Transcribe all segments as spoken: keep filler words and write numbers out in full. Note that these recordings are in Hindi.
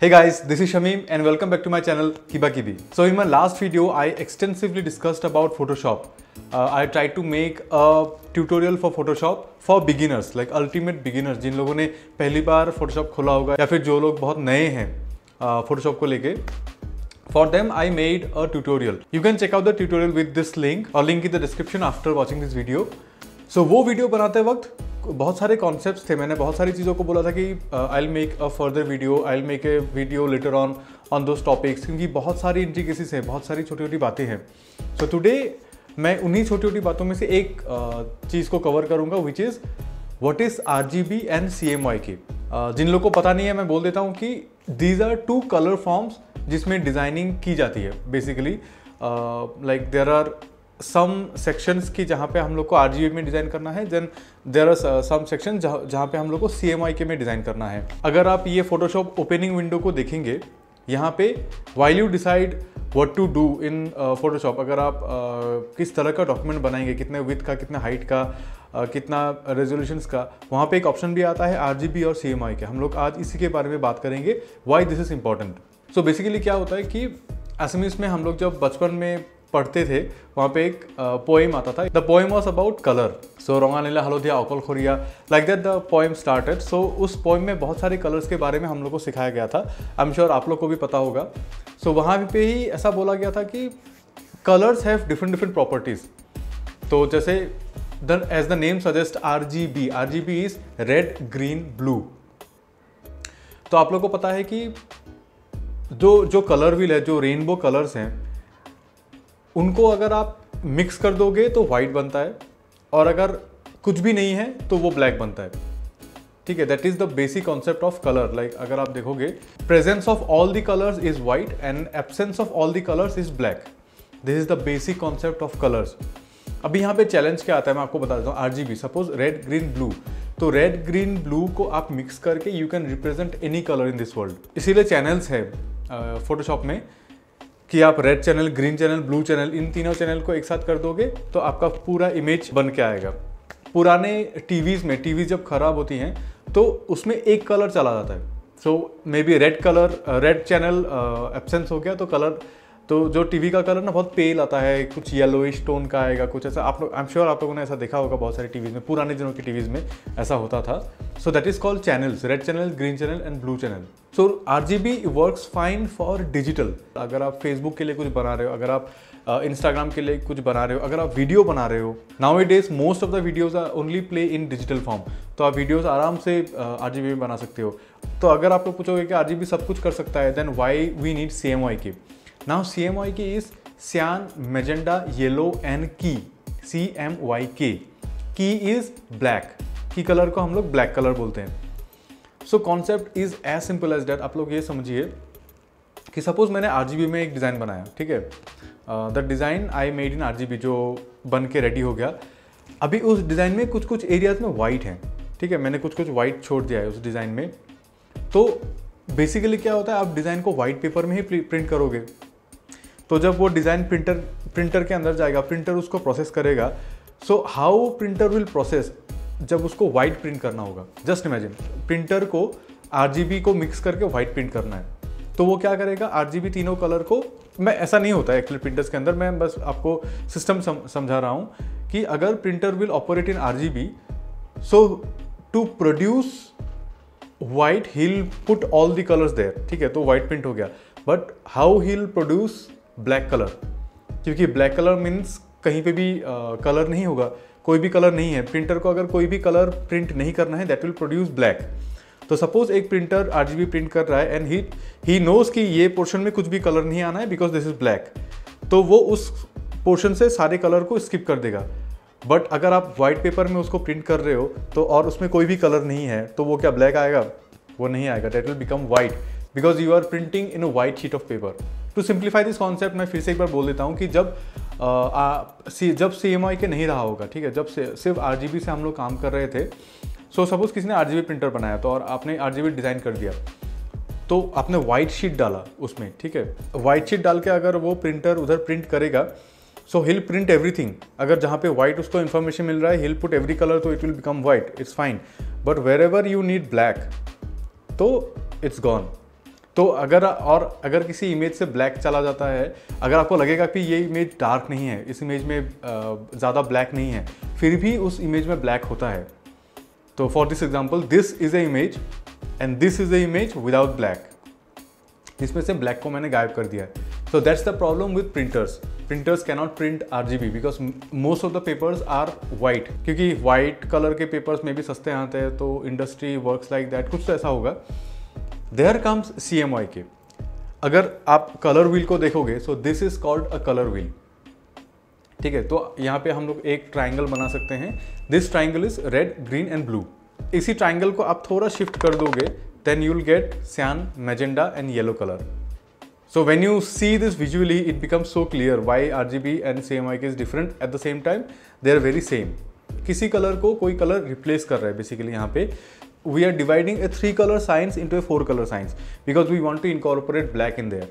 Hey guys, this is Shamim and welcome back to my channel Kibakibi. So in my last video, I extensively discussed about Photoshop. Uh, I tried to make a tutorial for Photoshop for beginners, like ultimate beginners, जिन लोगों ने पहली बार Photoshop खोला होगा या फिर जो लोग बहुत नए हैं Photoshop को लेके. For them, I made a tutorial. You can check out the tutorial with this link or link in the description after watching this video. So वो video बनाते वक्त बहुत सारे कॉन्सेप्ट्स थे. मैंने बहुत सारी चीज़ों को बोला था कि I will make a further video, I will make a video later on on those topics, क्योंकि बहुत सारी इंट्रिकेसीज हैं, बहुत सारी छोटी छोटी बातें हैं. सो टुडे मैं उन्हीं छोटी छोटी बातों में से एक uh, चीज़ को कवर करूँगा, which is what is RGB and CMYK. जिन लोगों को पता नहीं है, मैं बोल देता हूँ कि these are two colour forms जिसमें डिज़ाइनिंग की जाती है. Basically like there are some sections की जहाँ पे हम लोग को आरजीबी में डिज़ाइन करना है, then there are some section जहाँ पे हम लोग को सीएमवाईके में डिज़ाइन करना है. अगर आप ये फोटोशॉप ओपनिंग विंडो को देखेंगे, यहाँ पे while you decide what to do in Photoshop, अगर आप uh, किस तरह का डॉक्यूमेंट बनाएंगे, कितने विड्थ का, कितना हाइट का, uh, कितना रेजोल्यूशंस का, वहाँ पे एक ऑप्शन भी आता है आरजीबी और सीएमवाईके. हम लोग आज इसी के बारे में बात करेंगे, why this is important. So basically क्या होता है कि असमीज़ में हम लोग जब बचपन में पढ़ते थे, वहाँ पे एक पोएम uh, आता था. The poem was about colour. So रंगा नीला हलोदिया अकोल खोरिया, like that the poem started. So उस पोएम में बहुत सारे कलर्स के बारे में हम लोग को सिखाया गया था. आई एम श्योर आप लोग को भी पता होगा. सो so, वहाँ पे ही ऐसा बोला गया था कि colours have different different properties. तो जैसे the as the name suggest R G B R G B is red green blue. तो आप लोग को पता है कि जो जो कलर व्हील है, जो रेनबो कलर्स हैं, उनको अगर आप मिक्स कर दोगे तो वाइट बनता है, और अगर कुछ भी नहीं है तो वो ब्लैक बनता है. ठीक है, that is the basic concept of colour. Like अगर आप देखोगे, presence of all the colours is white and absence of all the colours is black. This is the basic concept of colours. अभी यहाँ पे चैलेंज क्या आता है, मैं आपको बता देता हूँ. RGB, suppose red green blue, तो रेड ग्रीन ब्लू को आप मिक्स करके you can represent any colour in this world. इसीलिए चैनल्स है फोटोशॉप uh, में कि आप red channel, green channel, blue channel, इन तीनों चैनल को एक साथ कर दोगे तो आपका पूरा इमेज बन के आएगा. पुराने टीवीज़ में टीवीज़ जब ख़राब होती हैं तो उसमें एक कलर चला जाता है. So maybe red colour, red channel absence हो गया तो कलर, तो जो टीवी का कलर ना बहुत पेल आता है, कुछ येलोइश टोन का आएगा, कुछ ऐसा. आप लोग, आई एम श्योर आप लोगों ने ऐसा देखा होगा. बहुत सारी टीवीज़ में, पुराने दिनों की टीवीज़ में ऐसा होता था. So that is called channels, red channel, green channel and blue channel. So RGB works fine for digital. अगर आप फेसबुक के लिए कुछ बना रहे हो, अगर आप इंस्टाग्राम uh, के लिए कुछ बना रहे हो, अगर आप वीडियो बना रहे हो, nowadays most of the videos are only play in digital form, तो आप वीडियोज़ आराम से आरजीबी में बना सकते हो. तो अगर आप लोग पूछोगे कि आरजीबी सब कुछ कर सकता है, then why we need CMYK. Now C M Y K is cyan, magenta, yellow and key. C M Y K. Key is black. Key color को हम लोग black color बोलते हैं. So concept is as simple as that. आप लोग ये समझिए कि suppose मैंने R G B में एक design बनाया, ठीक है. uh, The design I made in R G B जो बन के रेडी हो गया. अभी उस design में कुछ कुछ areas में white हैं, ठीक है. मैंने कुछ कुछ white छोड़ दिया है उस design में. तो basically क्या होता है, आप design को white paper में ही print करोगे, तो जब वो डिज़ाइन प्रिंटर प्रिंटर के अंदर जाएगा, प्रिंटर उसको प्रोसेस करेगा. So how printer will process, जब उसको वाइट प्रिंट करना होगा. जस्ट इमेजिन प्रिंटर को आरजीबी को मिक्स करके वाइट प्रिंट करना है, तो वो क्या करेगा, आरजीबी तीनों कलर को, मैं ऐसा नहीं होता है एक्चुअली प्रिंटर्स के अंदर, मैं बस आपको सिस्टम सम, समझा रहा हूँ कि अगर printer will operate in RGB, so to produce white he will put all the colours there, ठीक है. तो वाइट प्रिंट हो गया, but how he will produce black colour, क्योंकि ब्लैक कलर मीन्स कहीं पे भी कलर uh, नहीं होगा, कोई भी कलर नहीं है. प्रिंटर को अगर कोई भी कलर प्रिंट नहीं करना है, दैट विल प्रोड्यूस ब्लैक. तो सपोज एक प्रिंटर आरजीबी प्रिंट कर रहा है एंड ही ही नोज़ कि ये पोर्शन में कुछ भी कलर नहीं आना है बिकॉज दिस इज़ ब्लैक, तो वो उस पोर्शन से सारे कलर को स्किप कर देगा. बट अगर आप वाइट पेपर में उसको प्रिंट कर रहे हो तो, और उसमें कोई भी कलर नहीं है, तो वो क्या ब्लैक आएगा, वो नहीं आएगा. That will become white because you are printing in a white sheet of paper. To simplify this concept मैं फिर से एक बार बोल देता हूँ कि जब आ, आ, सी, जब सी एम आई के नहीं रहा होगा, ठीक है, जब से, सिर्फ आर जी बी से हम लोग काम कर रहे थे. सो so, सपोज किसी ने आर जी बी प्रिंटर बनाया तो, और आपने आर जी बी डिज़ाइन कर दिया, तो आपने वाइट शीट डाला उसमें, ठीक है. वाइट शीट डाल के अगर वो प्रिंटर उधर प्रिंट करेगा, सो हिल प्रिंट एवरीथिंग. अगर जहाँ पे वाइट उसको इन्फॉर्मेशन मिल रहा है, हिल पुट एवरी कलर, तो it will become white, it's fine. But wherever you need black, तो इट्स गॉन. तो अगर और अगर किसी इमेज से ब्लैक चला जाता है, अगर आपको लगेगा कि ये इमेज डार्क नहीं है, इस इमेज में ज़्यादा ब्लैक नहीं है, फिर भी उस इमेज में ब्लैक होता है। तो for this example, this is a image and this is a image without black. इसमें से ब्लैक को मैंने गायब कर दिया है। So that's the problem with printers. Printers cannot print R G B because most of the papers are white, क्योंकि वाइट कलर के पेपर्स में भी सस्ते आते हैं, तो इंडस्ट्री वर्क्स लाइक दैट, कुछ तो ऐसा होगा। There comes C M Y K. अगर आप कलर व्हील को देखोगे, so this is called a colour wheel, ठीक है। तो यहाँ पे हम लोग एक ट्राइंगल बना सकते हैं। This triangle is red, green and blue. इसी ट्राइंगल को आप थोड़ा शिफ्ट कर दोगे, then you will get cyan, magenta and yellow color. So when you see this visually, it becomes so clear why R G B and C M Y K is different. At the same time, they are very same. किसी कलर को कोई कलर रिप्लेस कर रहा है बेसिकली। यहाँ पे we are dividing a three color science into a four color science because we want to incorporate black in there.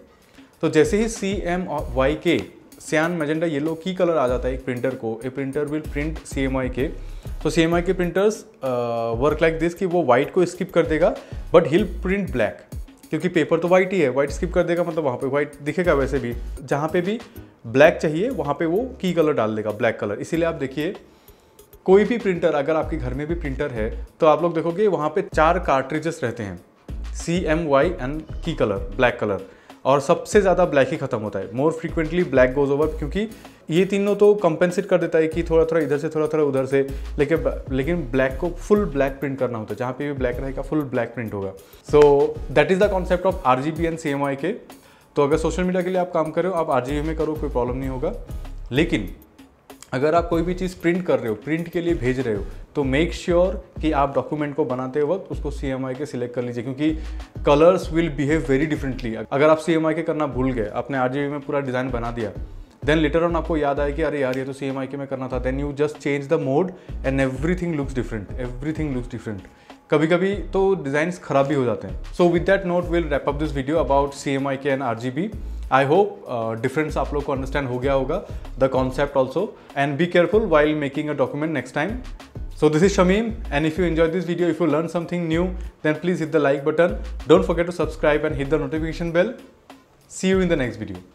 तो जैसे ही C M Y K, cyan, magenta, yellow की कलर आ जाता है एक प्रिंटर को, a printer will print C M Y K. तो C M Y K printers work like this कि वो वाइट को स्किप कर देगा बट हिल प्रिंट ब्लैक, क्योंकि पेपर तो वाइट ही है। वाइट स्किप कर देगा मतलब वहाँ पे वाइट दिखेगा। वैसे भी जहाँ पे भी ब्लैक चाहिए वहाँ पे वो की कलर डाल देगा, ब्लैक कलर। इसीलिए आप देखिए कोई भी प्रिंटर, अगर आपके घर में भी प्रिंटर है तो आप लोग देखोगे वहाँ पे चार कार्ट्रिजेस रहते हैं, C M Y and key colour, black colour, और सबसे ज़्यादा ब्लैक ही खत्म होता है। More frequently black goes over, क्योंकि ये तीनों तो कंपेंसेट कर देता है कि थोड़ा थोड़ा इधर से, थोड़ा थोड़ा उधर से, लेकिन लेकिन ब्लैक को फुल ब्लैक प्रिंट करना होता है। जहाँ पे भी ब्लैक रहेगा फुल ब्लैक प्रिंट होगा। So that is the concept of R G B and C M Y K. तो अगर सोशल मीडिया के लिए आप काम कर रहे हो, आप आर जी बी में करो, कोई प्रॉब्लम नहीं होगा। लेकिन अगर आप कोई भी चीज़ प्रिंट कर रहे हो, प्रिंट के लिए भेज रहे हो, तो मेक श्योर sure कि आप डॉक्यूमेंट को बनाते वक्त उसको C M Y K select कर लीजिए, क्योंकि colours will behave very differently. अगर आप सी एम वाई के करना भूल गए, आपने आर जी बी में पूरा डिज़ाइन बना दिया, देन लेटर ऑन आपको याद आए कि अरे यार ये तो सी एम वाई के में करना था, then you just change the mode and everything looks different, everything looks different. कभी कभी तो डिज़ाइंस खराब भी हो जाते हैं। So with that note will wrap up this video about C M Y K and R G B. I hope difference आप लोग को अंडरस्टैंड हो गया होगा, the concept also, and be careful while making a document next time. So this is Shamim, and if you enjoy this video, if you learn something new, then please hit the like button, don't forget to subscribe and hit the notification bell. See you in the next video.